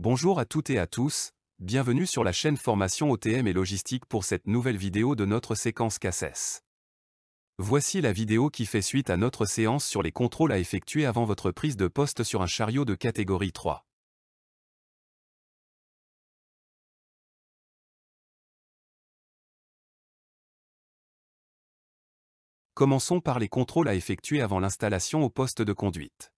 Bonjour à toutes et à tous, bienvenue sur la chaîne Formation OTM et Logistique pour cette nouvelle vidéo de notre séquence CACES. Voici la vidéo qui fait suite à notre séance sur les contrôles à effectuer avant votre prise de poste sur un chariot de catégorie 3. Commençons par les contrôles à effectuer avant l'installation au poste de conduite.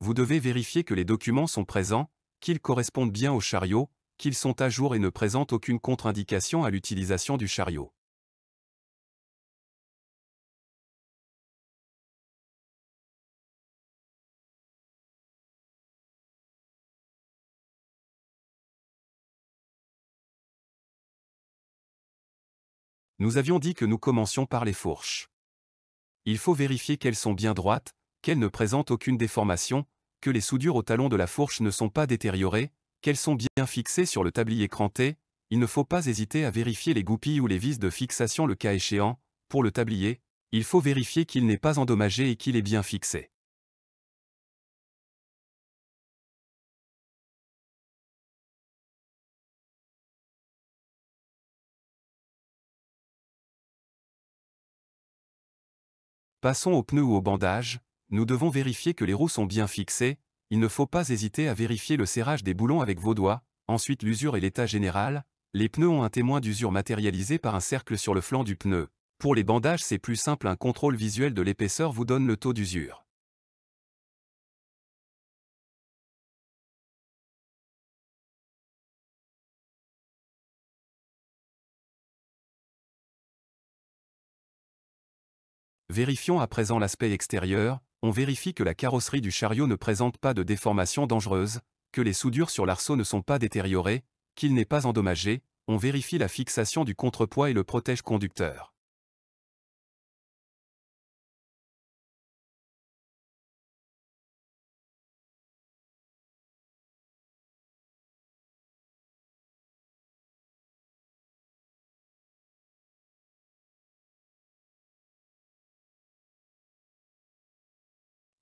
Vous devez vérifier que les documents sont présents, qu'ils correspondent bien au chariot, qu'ils sont à jour et ne présentent aucune contre-indication à l'utilisation du chariot. Nous avions dit que nous commencions par les fourches. Il faut vérifier qu'elles sont bien droites, qu'elles ne présentent aucune déformation, que les soudures au talon de la fourche ne sont pas détériorées, qu'elles sont bien fixées sur le tablier cranté. Il ne faut pas hésiter à vérifier les goupilles ou les vis de fixation le cas échéant. Pour le tablier, il faut vérifier qu'il n'est pas endommagé et qu'il est bien fixé. Passons aux pneus ou aux bandages, nous devons vérifier que les roues sont bien fixées, il ne faut pas hésiter à vérifier le serrage des boulons avec vos doigts, ensuite l'usure et l'état général, les pneus ont un témoin d'usure matérialisé par un cercle sur le flanc du pneu. Pour les bandages c'est plus simple, un contrôle visuel de l'épaisseur vous donne le taux d'usure. Vérifions à présent l'aspect extérieur, on vérifie que la carrosserie du chariot ne présente pas de déformation dangereuse, que les soudures sur l'arceau ne sont pas détériorées, qu'il n'est pas endommagé, on vérifie la fixation du contrepoids et le protège-conducteur.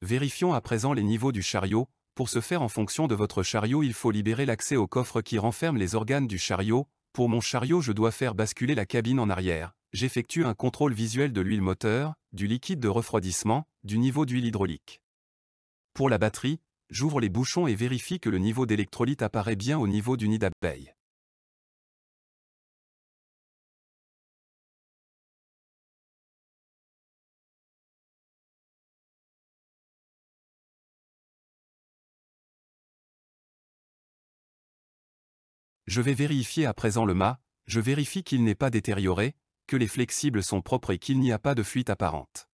Vérifions à présent les niveaux du chariot. Pour ce faire, en fonction de votre chariot, il faut libérer l'accès au coffre qui renferme les organes du chariot. Pour mon chariot, je dois faire basculer la cabine en arrière. J'effectue un contrôle visuel de l'huile moteur, du liquide de refroidissement, du niveau d'huile hydraulique. Pour la batterie, j'ouvre les bouchons et vérifie que le niveau d'électrolyte apparaît bien au niveau du nid d'abeille. Je vais vérifier à présent le mât, je vérifie qu'il n'est pas détérioré, que les flexibles sont propres et qu'il n'y a pas de fuite apparente.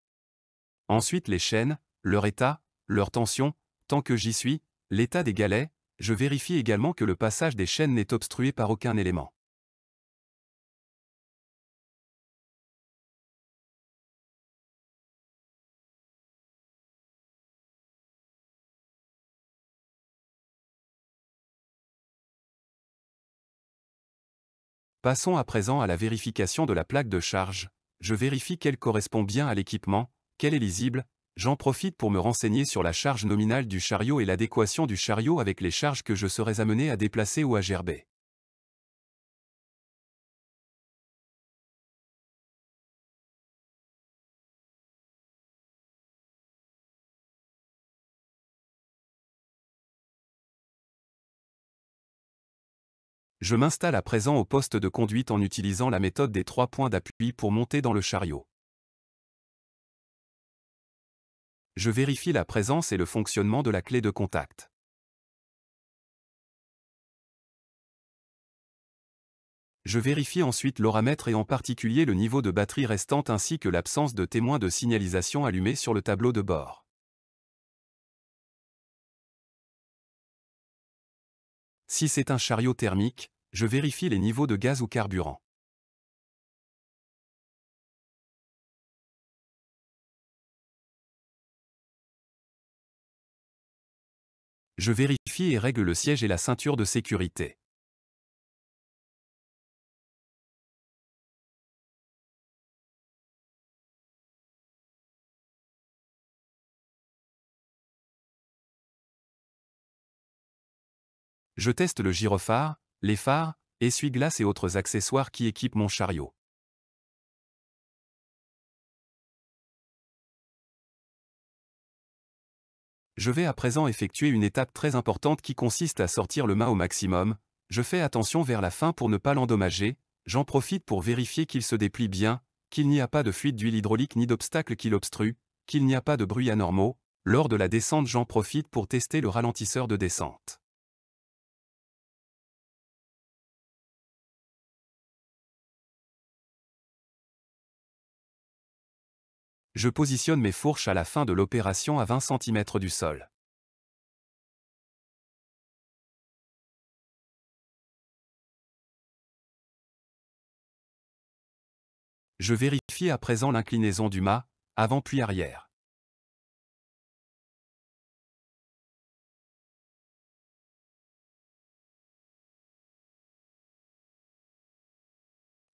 Ensuite les chaînes, leur état, leur tension, tant que j'y suis, l'état des galets, je vérifie également que le passage des chaînes n'est obstrué par aucun élément. Passons à présent à la vérification de la plaque de charge. Je vérifie qu'elle correspond bien à l'équipement, qu'elle est lisible. J'en profite pour me renseigner sur la charge nominale du chariot et l'adéquation du chariot avec les charges que je serais amené à déplacer ou à gerber. Je m'installe à présent au poste de conduite en utilisant la méthode des 3 points d'appui pour monter dans le chariot. Je vérifie la présence et le fonctionnement de la clé de contact. Je vérifie ensuite l'oramètre et en particulier le niveau de batterie restante ainsi que l'absence de témoins de signalisation allumés sur le tableau de bord. Si c'est un chariot thermique, je vérifie les niveaux de gaz ou carburant. Je vérifie et règle le siège et la ceinture de sécurité. Je teste le gyrophare, les phares, essuie-glaces et autres accessoires qui équipent mon chariot. Je vais à présent effectuer une étape très importante qui consiste à sortir le mât au maximum. Je fais attention vers la fin pour ne pas l'endommager, j'en profite pour vérifier qu'il se déplie bien, qu'il n'y a pas de fuite d'huile hydraulique ni d'obstacle qui l'obstrue, qu'il n'y a pas de bruits anormaux. Lors de la descente, j'en profite pour tester le ralentisseur de descente. Je positionne mes fourches à la fin de l'opération à 20 cm du sol. Je vérifie à présent l'inclinaison du mât, avant puis arrière.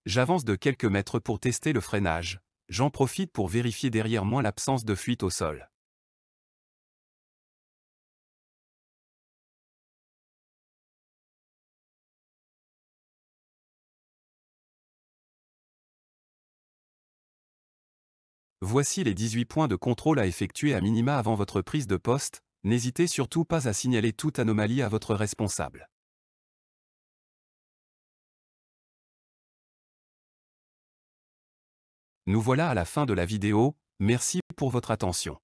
J'avance de quelques mètres pour tester le freinage. J'en profite pour vérifier derrière moi l'absence de fuite au sol. Voici les 18 points de contrôle à effectuer à minima avant votre prise de poste. N'hésitez surtout pas à signaler toute anomalie à votre responsable. Nous voilà à la fin de la vidéo, merci pour votre attention.